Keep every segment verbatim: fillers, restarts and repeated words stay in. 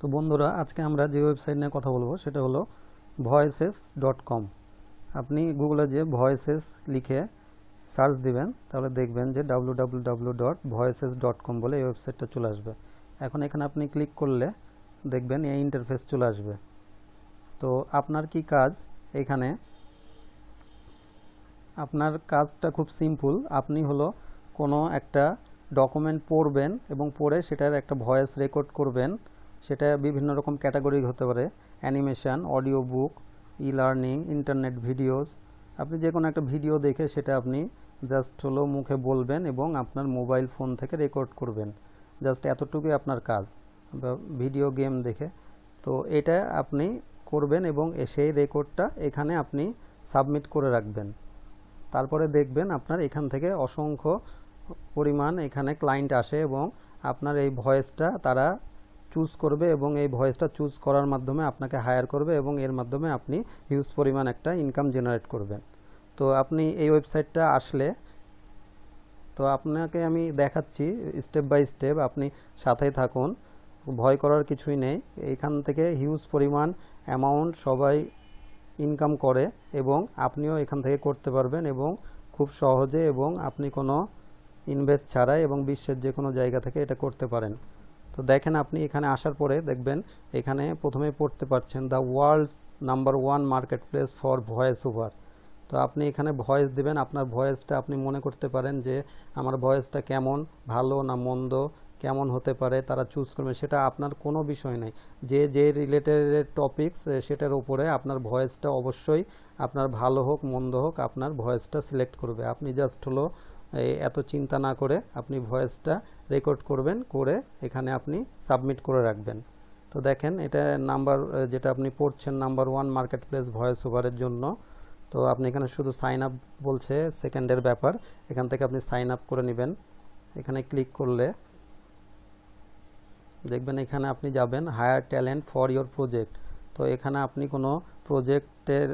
तो बंधुरा आज के हमरा जे वेबसाइट निये कथा बोलबो सेटा हलो voices डॉट com। आपनी गूगले जे voices लिखे सार्च दिबेन ताहले देखबेन जे W W W dot voices dot com बोले वेबसाइटटा चले आसबे। एखन एखाने आपनी क्लिक करले देखबेन ए इंटरफेस चले आसबे। तो आपनार की काज एखाने आपनार काजटा खूब सिम्पल। आपनी हलो कोनो एकटा डकुमेंट पढ़बेन एबं पढ़े सेटार एकटा भয়েস रेकर्ड करबेन। সেটা বিভিন্ন রকম ক্যাটাগরি হতে পারে, animation, audio book, e learning, internet videos. আপনি যে কোনো একটা ভিডিও দেখে সেটা আপনি জাস্ট হলো মুখে বলবেন এবং আপনার মোবাইল ফোন থেকে রেকর্ড করবেন। জাস্ট এতটুকুই আপনার কাজ ভিডিও গেম দেখে। তো এটা আপনি করবেন এবং সেই রেকর্ডটা এখানে আপনি সাবমিট করে রাখবেন। তারপরে দেখবেন আপনার এখান থেকে অসংখ্য পরিমাণ এখানে ক্লায়েন্ট আসে এবং আপনার এই ভয়েসটা তারা চুজ করবে এবং এই ভয়েসটা চুজ করার মাধ্যমে আপনাকে হায়ার করবে এবং এর মাধ্যমে আপনি হিউজ পরিমাণ একটা ইনকাম জেনারেট করবেন। তো আপনি এই ওয়েবসাইটটা আসলে তো আপনাকে আমি দেখাচ্ছি স্টেপ বাই স্টেপ, আপনি সাথেই থাকুন, ভয় করার কিছুই নেই। এইখান থেকে হিউজ পরিমাণ অ্যামাউন্ট সবাই ইনকাম করে এবং আপনিও এখান থেকে করতে পারবেন এবং খুব সহজে এবং আপনি কোনো ইনভেস্ট ছাড়াই এবং বিশ্বের যে কোনো জায়গা থেকে এটা করতে পারেন। तो देखें आपनी एखाने आसार परे देखबेन एखाने प्रथमे पढ़ते पारछेन the world's number one market place for voice over. तो आपनी एखाने ভয়েস दिबेन, आपनार ভয়েসটা आपनी मने करते पारेन जे आमार ভয়েসটা केमन, भालो ना मंद, केमन होते पारे तारा चूज करबे, सेटा आपनार कोनो विषय नय। जे जे रिलेटेड टपिक्स सेटार उपरे आपनार ভয়েসটা अवश्यई आपनार भालो होक मंद होक आपनार ভয়েসটা सिलेक्ट करबे। आपनी जस्ट हलो एत चिंता ना करे आपनी ভয়েসটা रेकर्ड करबेन, करे एखाने आपनी सबमिट करे राखबेन। तो देखें एटा नम्बर जेटा आपनी पढ़छेन number one market place voice ओभारेर जोन्नो। तो आपनी एखाने शुधु साइन आप बोलछे सेकेंडेर ब्यापार, एखान थेके आपनी साइन आप करे नेबेन। एखाने क्लिक करले देखबेन एखाने आपनी जाबेन hire talent for your project. तो एखाने आपनी कोनो प्रोजेक्टेर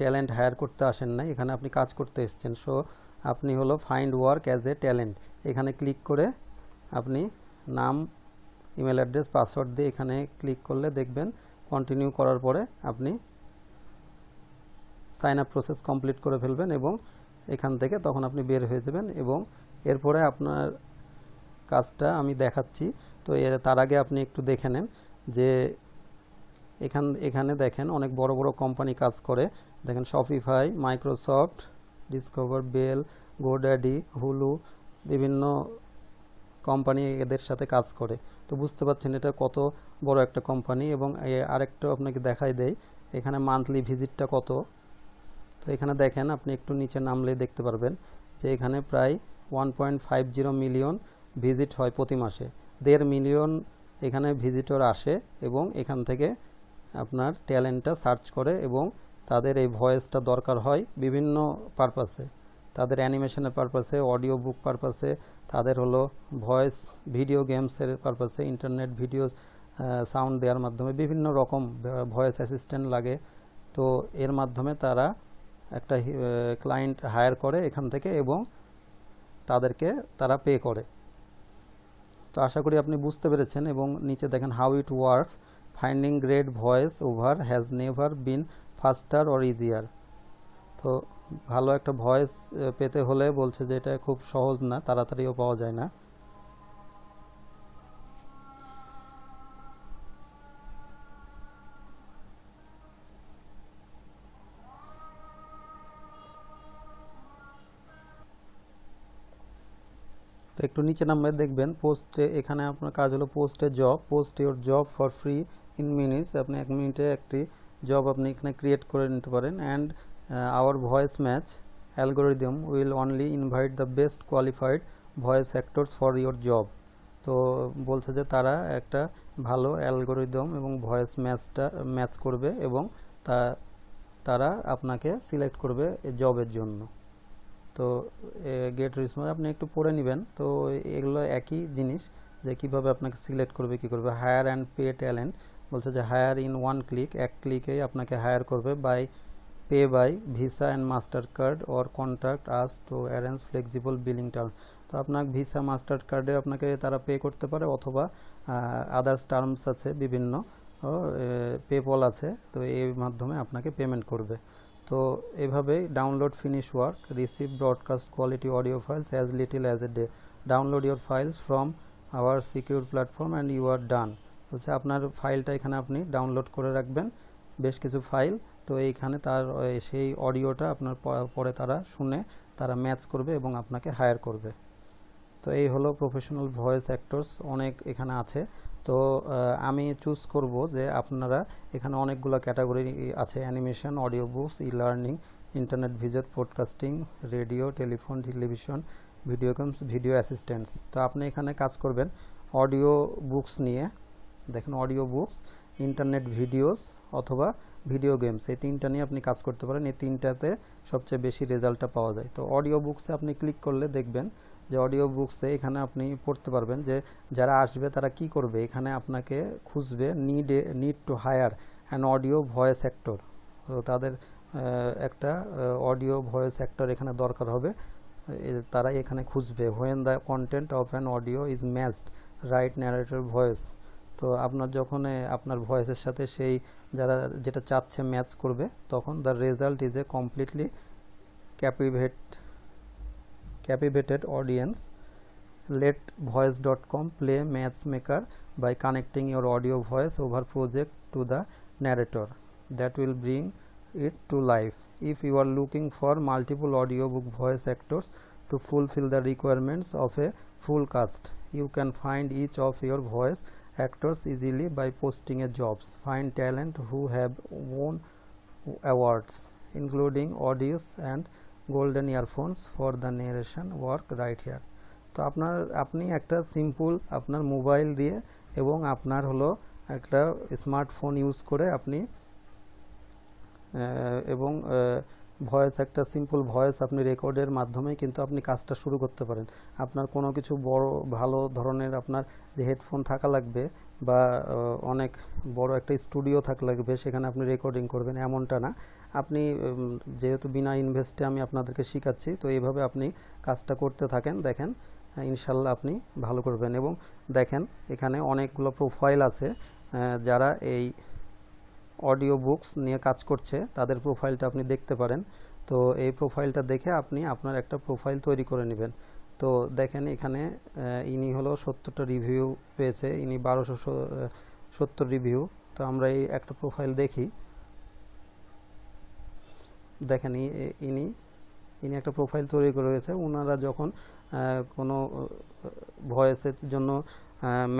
टैलेंट हायर करते आसेन ना, एखाने आपनी काज करते एसेछेन। सो आपनी हलो find work as a talent एखाने क्लिक करे अपनी नाम, इमेल एड्रेस, पासवर्ड दिए एखाने क्लिक कर ले देखें कन्टिन्यू करार परे अपनी साइन आप प्रोसेस कमप्लीट कर फेलबें एवं एखान थेके तखन आपनी बेर हो जाबेन एवं एरपरे आपनार काजटा आमी देखाच्छि। तो एर तार आगे आपनी एकटू देखे नेन जे एखान एखाने देखें अनेक बड़ो बड़ो कोम्पानी काज करे। देखें Shopify, Microsoft, Discover, Bell, GoDaddy, Hulu विभिन्न কোম্পানি এদের সাথে কাজ করে। তো বুঝতে পাচ্ছেন এটা কত বড় একটা কোম্পানি। এবং আরেকটা আপনাকে দেখাই দেই এখানে মান্থলি ভিজিটটা কত। তো এখানে দেখেন আপনি একটু নিচে নামলে দেখতে পারবেন যে এখানে প্রায় এক পয়েন্ট পাঁচ শূন্য মিলিয়ন ভিজিট হয় প্রতি মাসে, দেড় মিলিয়ন এখানে ভিজিটর আসে এবং এখান থেকে আপনার ট্যালেন্টটা সার্চ করে এবং তাদের এই ভয়েসটা দরকার হয় বিভিন্ন পারপাসে, তাদের অ্যানিমেশনের পারপাসে, অডিও বুক পারপাসে, তাদের হলো ভয়েস ভিডিও গেমসের পারপাসে, ইন্টারনেট ভিডিও সাউন্ড দেওয়ার মাধ্যমে বিভিন্ন রকম ভয়েস অ্যাসিস্ট্যান্ট লাগে। তো এর মাধ্যমে তারা একটা ক্লায়েন্ট হায়ার করে এখান থেকে এবং তাদেরকে তারা পে করে। তো আশা করি আপনি বুঝতে পেরেছেন। এবং নিচে দেখেন how it works, finding great voice over has never been faster or easier. তো ভালো একটা ভয়েস পেতে হলে বলছে যে এটা খুব সহজ না, তাড়াতাড়িও পাওয়া যায় না। তো একটু নিচে নাম্বার দেখবেন পোস্টে, এখানে আপনার কাজ হলো পোস্টে job, post your job for free in minutes. আপনি এক মিনিটে একটি জব আপনি এখানে ক্রিয়েট করে নিতে পারেন। And our voice match algorithm will only invite the best qualified voice actors for your job. तो बोलते जे तारा एक भलो एलगोरिदम एवं भॉइस मैचटा मैच करबे एवं तारा आपनाके सिलेक्ट करबे जॉबेर जोन्नो। तो गेट रिस्पन्स आपनी एकटू पढ़े नेबेन। तो एगुलो एकी जिनिस जे किभाबे आपनाके सिलेक्ट करबे कि करबे हायर एंड पे टैलेंट। बोलते जे हायर इन वन क्लिक, एक क्लिकेई आपनाके हायर करबे by pay by Visa and MasterCard or contact us to arrange flexible billing terms. तो अपना Visa MasterCard है अपना के तारा pay करते पारे अथवा other terms अच्छे विभिन्न PayPal अच्छे तो ये माध्यमे अपना के payment करवे. तो ये भावे download finish work, receive broadcast quality audio files as little as a day. Download your files from our secure platform and you are done. तो जब अपना file टाइप खाना अपनी download करे रख बैन बेश किसी file तो ये खाने तार ऐसे ही audio टा अपना पढ़े तारा सुने तारा match करवे एवं अपना के hire करवे. तो ये होलो professional voice actors अनेक इखाने आते तो आमी choose करवो जे अपना रा इखाने अनेक गुला category आते animation, audio books, e-learning, internet vision, podcasting, radio, telephone, television, video games, video assistance. तो आपने इखाने काज करवेन audio books निये देखन audio books, internet videos अथवा वीडियो गेम्स ये तीन टाइम आपने काज करते पारें ये तीन टाइम सबसे बेशी रेजल्ट पावा जाए. तो ऑडियो बुक से आपने क्लिक कर ले देखबेन जो ऑडियो बुक से एखाने आपनी पढ़ते पारबेन जे जारा आसबे तारा की करबे एखाने आपनाके खुजबे need need to hire an audio voice actor तो तादेर एकटा ऑडियो वॉइस एक्टर एखाने दरकार होबे तारा एखाने खुजबे when the content of an audio is matched right narrator voice. तो आपना जोखोने आपना वॉइस के साथ शेही जरा जेटा चाहते मैच करवे तोखोन the result is a completely captivate captivated audience. Let voice dot com play matchmaker by connecting your audio voice over project to the narrator that will bring it to life. If you are looking for multiple audiobook voice actors to fulfill the requirements of a full cast, you can find each of your voice actors easily by posting a jobs. Find talent who have won awards including Audios and golden earphones for the narration work right here. तो आपनार आपनी एक टा simple आपनार mobile दिए एवं आपनार hello एक टा स्मार्टफोन यूज़ करे आपनी एवं voice एक टा simple voice आपने recorder माध्यमे किंतु आपनी कास्टा शुरू करते परें आपनार कोनो किचु बड़ो भालो धरोनेर आपनार जे हेडफोन थाका लगबे बा अनेक बड़ो एक टा स्टूडियो थाका लगबे शेखाने आपनी recording करबेन एमनटा ना आपनी जेहेतु बिना इनभेस्टे आमी आपनादेरके शिखाच्छि तो एइभावे आपनी काजटा करते थाकेन देखें इनशाल्लाह आपनी भालो करबेन एबं देखें एखाने अनेकगुलो प्रोफाइल आछे जारा एइ ऑडियो बुक्स निये काज करछे तादेर प्रोफाइलटा आपनी देखते पारेन. तो एइ प्रोफाइलटा देखे आपनी आपनार एकटा प्रोफाइल तैरि करे नेबेन. तो देखें एखाने इनी हलो सत्तरटा रिभिउ पेयेछे इनी बारोशो सत्तर रिभिउ. तो आमरा एइ एकटा प्रोफाइल देखी देखें इनी इनी एक प्रोफाइल तैरी करेছে ওনারা যখন কোনো ভয়েসের জন্য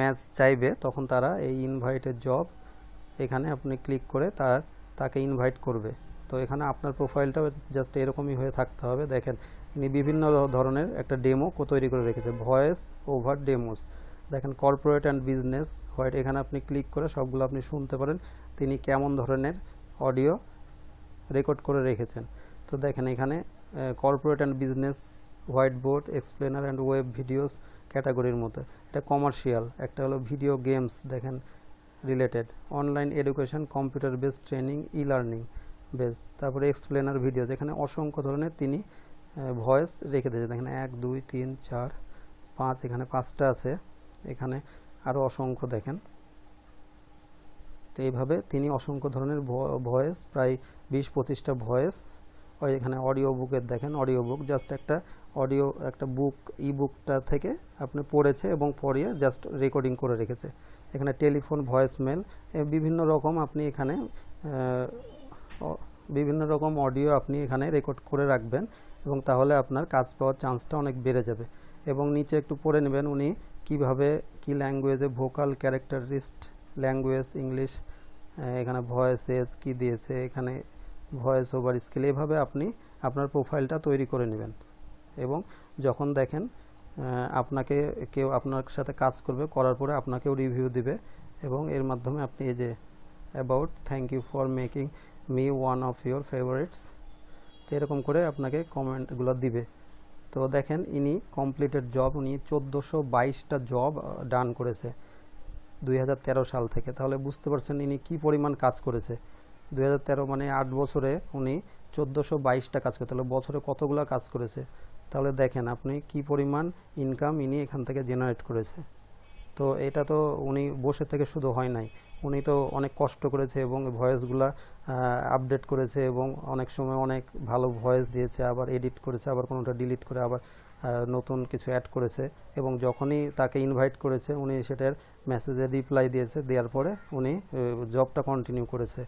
ম্যাচ চাইবে তখন তারা এই ইনভাইটেড জব এখানে আপনি ক্লিক করে তার তাকে ইনভাইট করবে. তো এখানে আপনার প্রোফাইলটা জাস্ট এরকমই হয়ে থাকতে হবে. দেখেন ইনি বিভিন্ন ধরনের একটা ডেমো তৈরি করে রেখেছে ভয়েস ওভার ডেমোস দেখেন কর্পোরেট এন্ড বিজনেস হোয়াইট এখানে আপনি ক্লিক করে সবগুলো আপনি শুনতে পারেন তিনি কেমন ধরনের অডিও रेकर्ड कर रेखेছেন. তো দেখেন এখানে corporate and business whiteboard explainer and web videos ক্যাটাগরির মধ্যে এটা কমার্শিয়াল একটা হলো ভিডিও গেমস দেখেন related online education computer based training e learning based তারপরে এক্সপ্লেনার ভিডিওস এখানে অসংখ্য ধরনের তিনি ভয়েস রেখে দিয়েছে দেখেন এক দুই তিন চার পাঁচ এখানে পাঁচটা আছে এখানে আরো অসংখ্য দেখেন. তো এইভাবে তিনি অসংখ্য ধরনের ভয়েস প্রায় बीस पच्चीस টা ভয়েস আর এখানে অডিও বুকের দেখেন অডিও বুক জাস্ট একটা অডিও একটা বুক ই বুকটা থেকে আপনি পড়েছে এবং পড়িয়ে জাস্ট রেকর্ডিং করে রেখেছে. এখানে টেলিফোন ভয়েস মেল বিভিন্ন রকম আপনি এখানে বিভিন্ন রকম অডিও আপনি এখানে রেকর্ড করে রাখবেন এবং তাহলে আপনার কাজ পাওয়ার চান্সটা অনেক বেড়ে যাবে. এবং নিচে একটু পড়ে নেবেন উনি কিভাবে কি ল্যাঙ্গুয়েজে ভোকাল ক্যারেক্টারিস্টিক ল্যাঙ্গুয়েজ ইংলিশ এখানে ভয়েসেস কি দিয়েছে এখানে ভয়েস ওভার স্কেল এভাবে আপনি আপনার প্রোফাইলটা তৈরি করে নেবেন. এবং যখন দেখেন আপনাকে কেউ আপনার সাথে কাজ করবে করার পরে আপনাকেও রিভিউ দিবে এবং এর মাধ্যমে আপনি এই যে about thank you for making me one of your favourites তো এরকম করে আপনাকে কমেন্টগুলো দিবে. তো দেখেন ইনি কমপ্লিটেড জব উনি চোদ্দোশো বাইশটা জব ডান করেছে दो हज़ार तेरह साल থেকে তাহলে বুঝতে পারছেন ইনি কি পরিমাণ কাজ করেছে दो हज़ार तेरह মানে आठ বছরে উনি चौदोशो बाईशटा काज करते हैं बचरे कतगुला काज करेছে তাহলে দেখেন আপনি কি পরিমাণ ইনকাম ইনি এখান থেকে জেনারেট করেছে। তো এটা তো উনি বসে থেকে শুধু হয় নাই, উনি তো অনেক কষ্ট করেছে এবং ভয়েসগুলা আপডেট করেছে এবং অনেক সময় অনেক ভালো ভয়েস দিয়েছে, আবার এডিট করেছে, আবার কোনোটা ডিলিট করে আবার নতুন কিছু অ্যাড করেছে এবং যখনই তাকে ইনভাইট করেছে উনি সেটার মেসেজে রিপ্লাই দিয়েছে, দেওয়ার পরে উনি জবটা কন্টিনিউ করেছে।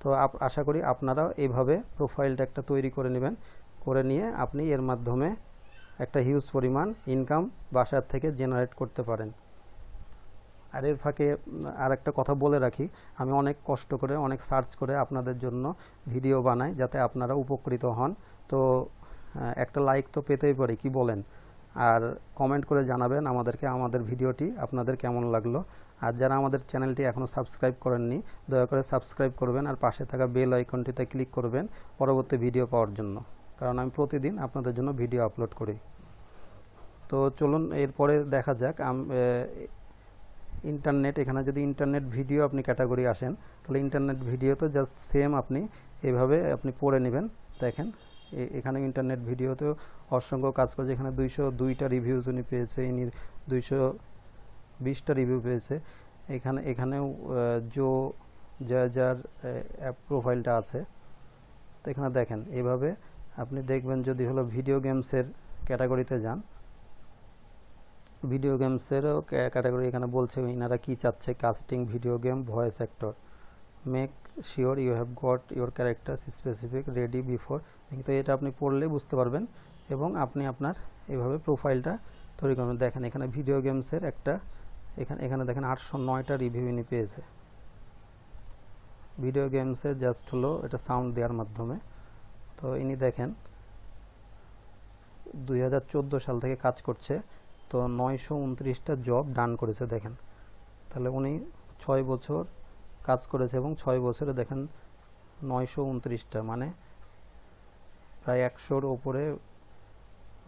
তো আশা করি আপনারাও এইভাবে প্রোফাইলটা একটা তৈরি করে নেবেন, করে নিয়ে আপনি এর মাধ্যমে একটা হিউজ পরিমাণ ইনকাম বাসার থেকে জেনারেট করতে পারেন। আর এর ফাঁকে আর একটা কথা বলে রাখি, আমি অনেক কষ্ট করে অনেক সার্চ করে আপনাদের জন্য ভিডিও বানাই যাতে আপনারা উপকৃত হন। তো একটা লাইক তো পেতেই পারি, কি বলেন? আর কমেন্ট করে জানাবেন আমাদেরকে আমাদের ভিডিওটি আপনাদের কেমন লাগলো। আর যারা আমাদের চ্যানেলটি এখনও সাবস্ক্রাইব করেননি দয়া করে সাবস্ক্রাইব করবেন আর পাশে থাকা বেল আইকনটিতে ক্লিক করবেন পরবর্তী ভিডিও পাওয়ার জন্য, কারণ আমি প্রতিদিন আপনাদের জন্য ভিডিও আপলোড করি। তো চলুন এরপরে দেখা যাক ইন্টারনেট, এখানে যদি ইন্টারনেট ভিডিও আপনি ক্যাটাগরি আসেন তাহলে ইন্টারনেট ভিডিওতে জাস্ট সেম আপনি এভাবে আপনি পড়ে নেবেন। দেখেন এখানে ইন্টারনেট ভিডিওতেও অসংখ্য কাজ করে, এখানে দুইশো দুইটা রিভিউজ উনি পেয়েছে, ইনি দুইশো বিশটা রিভিউ পেয়েছে। এখানে এখানেও জো যা যার অ্যাপ প্রোফাইলটা আছে। তো এখানে দেখেন এভাবে আপনি দেখবেন, যদি হলো ভিডিও গেমসের ক্যাটাগরিতে যান, ভিডিও গেমসেরও ক্যাটাগরি এখানে বলছে ইনারা কী চাচ্ছে, casting, video game, voice actor, make sure you have got your character specific ready before. কিন্তু এটা আপনি পড়লেই বুঝতে পারবেন এবং আপনি আপনার এভাবে প্রোফাইলটা তৈরি করবেন। দেখেন এখানে ভিডিও গেমসের একটা এখানে এখানে দেখেন আটশো নয়টা রিভিউ ইনি পেয়েছে ভিডিও গেমসে, জাস্ট হলো এটা সাউন্ড দেওয়ার মাধ্যমে। তো ইনি দেখেন দুই হাজার চোদ্দো সাল থেকে কাজ করছে, তো নয়শো উনত্রিশটা জব ডান করেছে। দেখেন তাহলে উনি ছয় বছর কাজ করেছে এবং ছয় বছরে দেখেন নয়শো উনত্রিশটা, মানে প্রায় একশোর ওপরে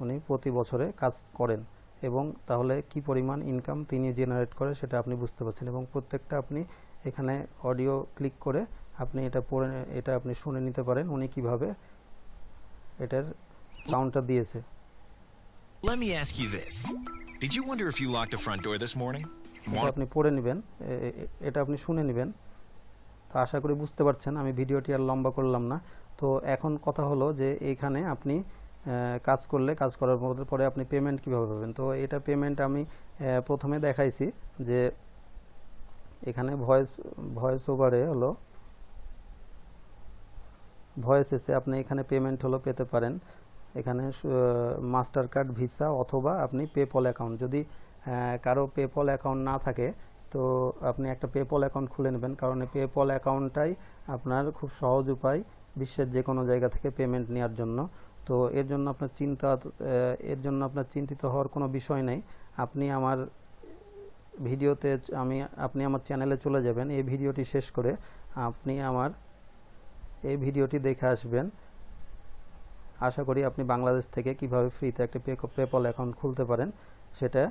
উনি প্রতি বছরে কাজ করেন এবং তাহলে কি পরিমাণ ইনকাম তিনি জেনারেট করে সেটা আপনি বুঝতে পারছেন। এবং প্রত্যেকটা আপনি এখানে অডিও ক্লিক করে আপনি এটা পড়ে এটা আপনি শুনে নিতে পারেন উনি কিভাবে এটার সাউন্ডটা দিয়েছে। Let me ask you this. Did you wonder if you locked the front door this morning? আপনি পড়ে নেবেন, এটা আপনি শুনে নেবেন। তো আশা করি বুঝতে পারছেন, আমি ভিডিওটি আর লম্বা করলাম না। তো এখন কথা হলো যে এখানে আপনি কাজ করলে কাজ করার পরে আপনি পেমেন্ট কিভাবে পাবেন। তো এটা পেমেন্ট আমি প্রথমে দেখাইছি যে এখানে ভয়েস ভয়েস ওভারে হলো ভয়েস এসে আপনি এখানে পেমেন্ট হলো পেতে পারেন, এখানে মাস্টার কার্ড, ভিসা অথবা আপনি পেপল অ্যাকাউন্ট। যদি কারো পেপল অ্যাকাউন্ট না থাকে তো আপনি একটা পেপল অ্যাকাউন্ট খুলে নেবেন, কারণ পেপল অ্যাকাউন্টটাই আপনার খুব সহজ উপায় বিশ্বের যে কোনো জায়গা থেকে পেমেন্ট নেওয়ার জন্য। তো এর জন্য আপনার চিন্তা এর জন্য আপনার চিন্তিত হওয়ার কোনো বিষয় নেই। আপনি আমার ভিডিওতে আমি আপনি আমার চ্যানেলে চলে যাবেন, এই ভিডিওটি শেষ করে আপনি আমার এই ভিডিওটি দেখে আসবেন। আশা করি আপনি বাংলাদেশ থেকে কিভাবে ফ্রিতে একটা পেপল অ্যাকাউন্ট খুলতে পারেন সেটা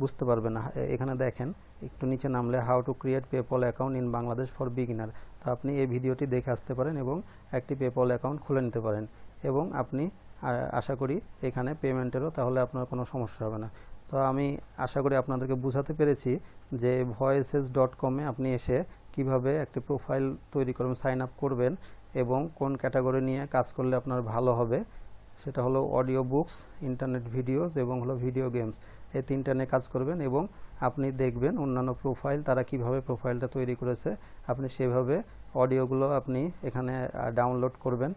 বুঝতে পারবেন। এখানে দেখেন একটু নিচে নামলে how to create PayPal account in Bangladesh for beginner, তো আপনি এই ভিডিওটি দেখে আসতে পারেন এবং একটি পেপল অ্যাকাউন্ট খুলে নিতে পারেন এবং আপনি আশা করি এখানে পেমেন্টেরও তাহলে আপনার কোনো সমস্যা হবে না। তো আমি আশা করি আপনাদেরকে বোঝাতে পেরেছি যে ভয়েসেস ডট কম-এ আপনি এসে কিভাবে একটি প্রোফাইল তৈরি করবেন, সাইন আপ করবেন এবং কোন ক্যাটাগরি নিয়ে কাজ করলে আপনার ভালো হবে, সেটা হলো অডিও বুকস, ইন্টারনেট ভিডিওস এবং হলো ভিডিও গেমস, এই তিনটা নিয়ে কাজ করবেন এবং আপনি দেখবেন অন্যান্য প্রোফাইল তারা কিভাবে প্রোফাইলটা তৈরি করেছে, আপনি সেভাবে অডিওগুলো আপনি এখানে ডাউনলোড করবেন।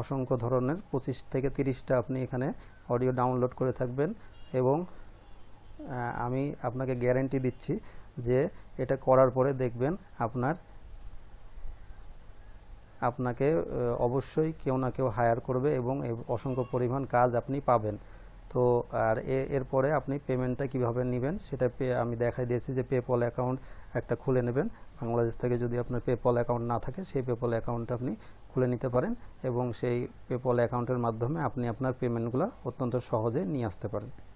অসংখ্য ধরনের পঁচিশ থেকে তিরিশটা আপনি এখানে অডিও ডাউনলোড করে থাকবেন এবং আমি আপনাকে গ্যারেন্টি দিচ্ছি যে এটা করার পরে দেখবেন আপনার আপনাকে অবশ্যই কেউ না কেউ হায়ার করবে এবং অসংখ্য পরিমাণ কাজ আপনি পাবেন। তো আর এরপরে আপনি পেমেন্টটা কিভাবে নেবেন সেটা আমি দেখাই দিয়েছি যে পেপল অ্যাকাউন্ট একটা খুলে নেবেন, বাংলাদেশ থেকে যদি আপনার পেপল অ্যাকাউন্ট না থাকে সেই পেপল অ্যাকাউন্টটা আপনি খুলে নিতে পারেন এবং সেই পেপল অ্যাকাউন্টের মাধ্যমে আপনি আপনার পেমেন্টগুলো অত্যন্ত সহজে নিয়ে আসতে পারেন।